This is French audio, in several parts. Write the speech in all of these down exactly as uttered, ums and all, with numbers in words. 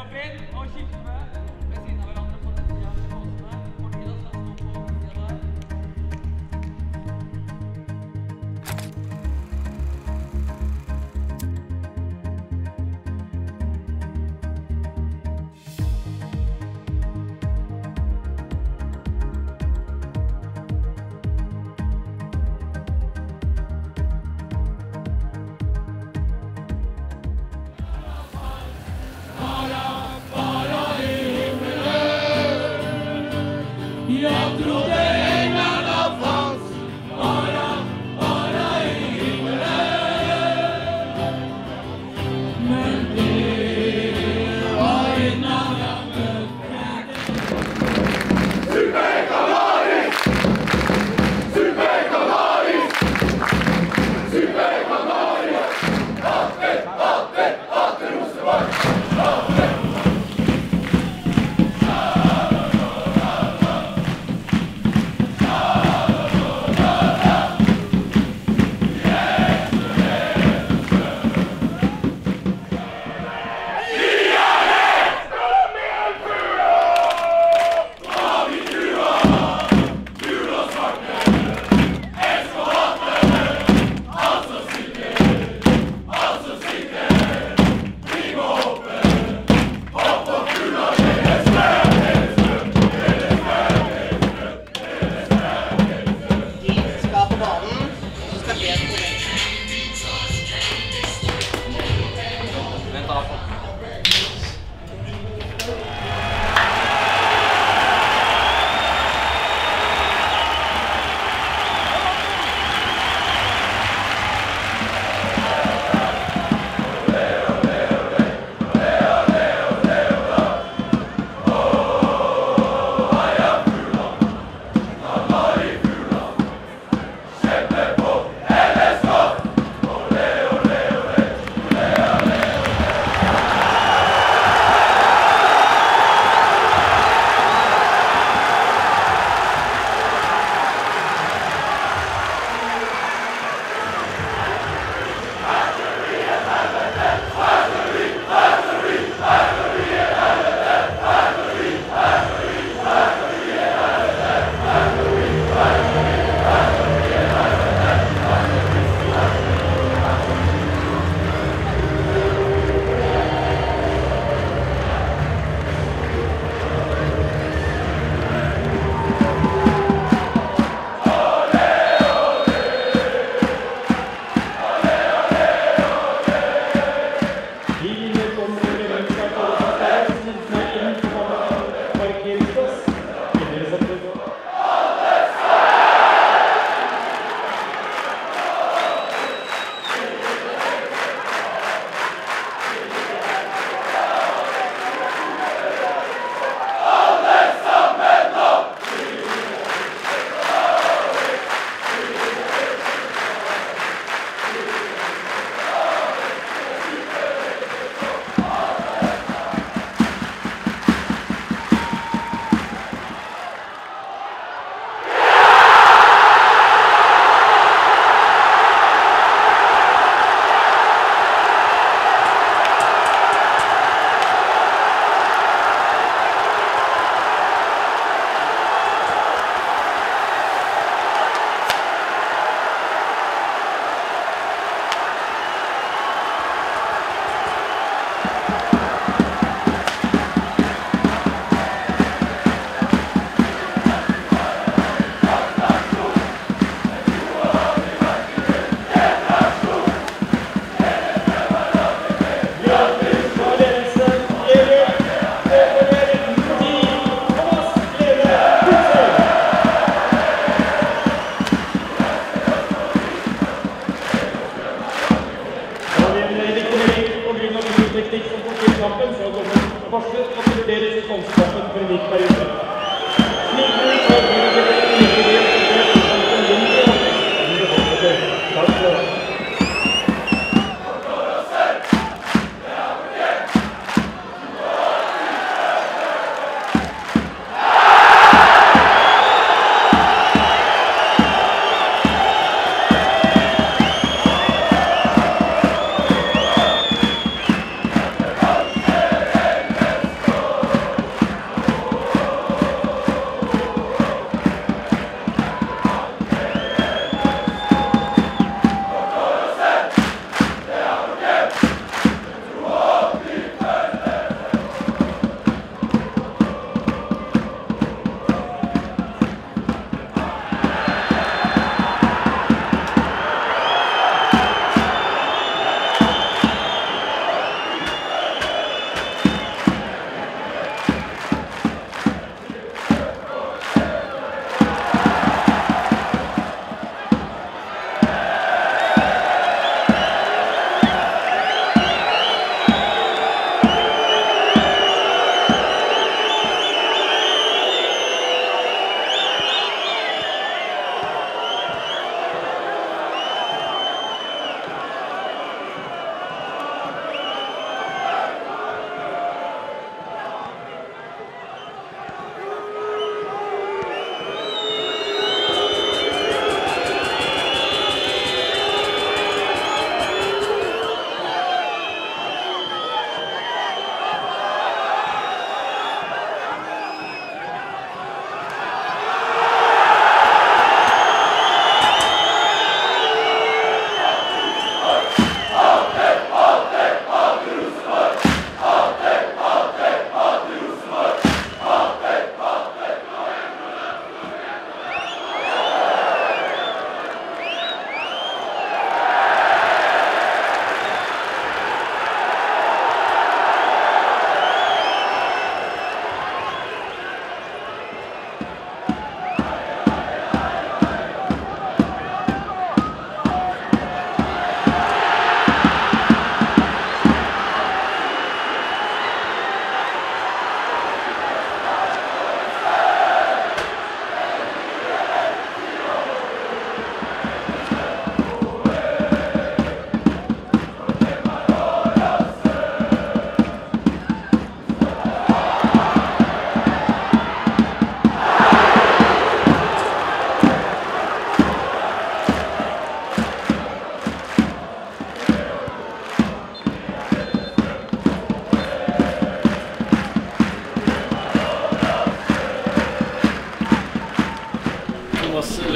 Robin og Kilpe ved siden av hverandre for den tida til Åsene. Partiet har satt noe på siden der.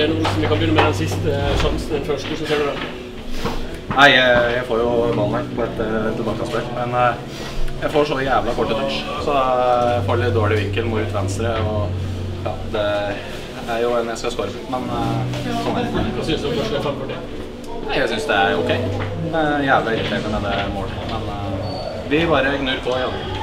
det noen som vi kan begynne med den siste sjansen, den første, så ser du det? Nei, jeg får jo mannen her på et tilbakespill, men jeg får så jævla korte touch, så jeg får litt dårlig vinkel, må ut venstre, og ja, det er jo en jeg skal score, men sånn er det. Hva synes du om første fem-partiet? Nei, jeg synes det er ok. Jævla irriterende med det målet, men vi bare gnur på, ja.